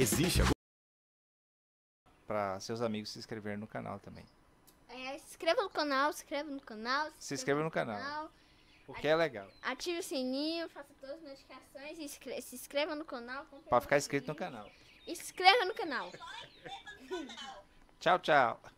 Existe algum... Para seus amigos se inscreverem no canal também. É, se inscreva no canal, se inscreva no canal. Se inscreva no canal. Porque é legal. Ative o sininho, faça todas as notificações, se inscreva no canal. Para ficar inscrito no canal. Inscreva no canal. Tchau, tchau.